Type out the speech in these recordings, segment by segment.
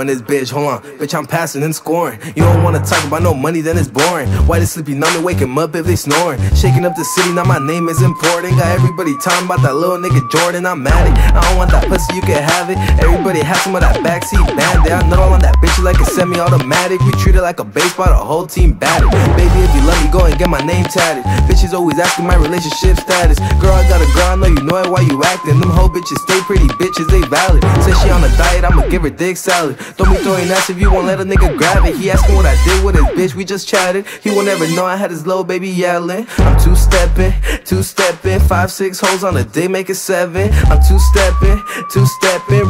in this bitch, hold on. Bitch, I'm passing and scoring. You don't wanna talk about no money, then it's boring. Why they sleepy, now they waking up if they snoring. Shaking up the city, now my name is important. Got everybody talking about that little nigga Jordan, I'm at it. I don't want that pussy, you can have it. Everybody has some of that backseat bandit. I know all on that bitch like a semi-automatic. We treat it like a baseball, the whole team batted. Baby, if you love me, go and get my name tatted. Bitches always asking my relationship status. Girl, I got a girl, I know you know it, why you acting? Them whole bitches stay pretty, bitches, they valid. Says she on a diet, I'ma give her dick salad. Don't be throwing ass if you won't let a nigga grab it. He asked me what I did with his bitch, we just chatted. He won't ever know I had his little baby yelling. I'm two-stepping, 5-6 hoes on a day, make it 7. I'm two-stepping,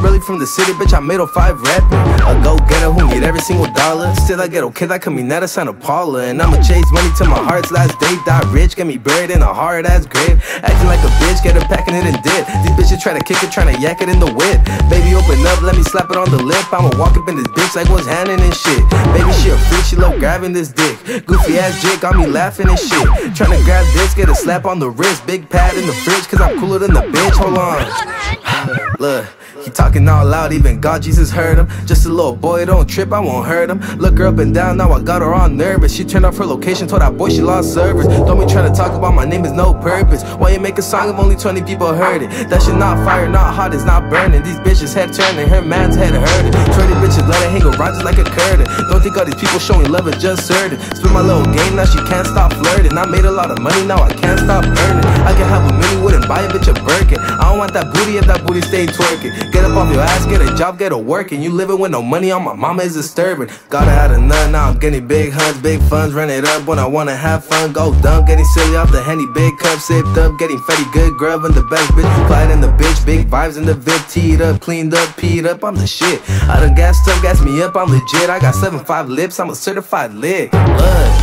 really from the city, bitch, I made a 5 reppin'. A go-getter who need every single dollar. Still I get okay, that could mean that I sign a Paula. And I'ma chase money till my heart's last day. Die rich, get me buried in a hard-ass grave. Acting like a bitch, get her packing it and dip. These bitches try to kick it, trying to yak it in the whip. Baby, open up, let me slap it on the lip. I'ma walk up in this bitch like what's happening and shit. Baby, she a freak, she love grabbing this dick. Goofy ass jig got me laughing and shit. Tryna grab this, get a slap on the wrist. Big pad in the fridge, cause I'm cooler than the bitch, hold on. Look, he talking all loud, even God, Jesus heard him. Just a little boy, don't trip, I won't hurt him. Look her up and down, now I got her all nervous. She turned off her location, told that boy she lost service. Don't be tryna talk about my name is no purpose. Why you make a song if only 20 people heard it? That shit not fire, not hot, it's not burning. These bitches head turning, her man's head hurting. 20 bitches let her hang around just like a curtain. Don't think all these people showing love is just certain. Spin my little game, now she can't stop flirting. I made a lot of money, now I can't stop earning. I can have a million, wouldn't buy a bitch a Birkin. I don't want that booty if that booty stay twerking. Get up off your ass, get a job, get a working. You living with no money, on my mama is disturbing. Gotta have a nut, now I'm getting big hunts, big funds. Run it up when I wanna have fun. Go dumb, getting silly off the handy, big cup sipped up. Getting fetty, good grub in the best bitch. Flying in the bitch, big vibes in the VIP. Teed up, cleaned up, peed up, I'm the shit. I done gassed up, gassed me up, I'm legit. I got 7-5 lips, I'm a certified lick. Look.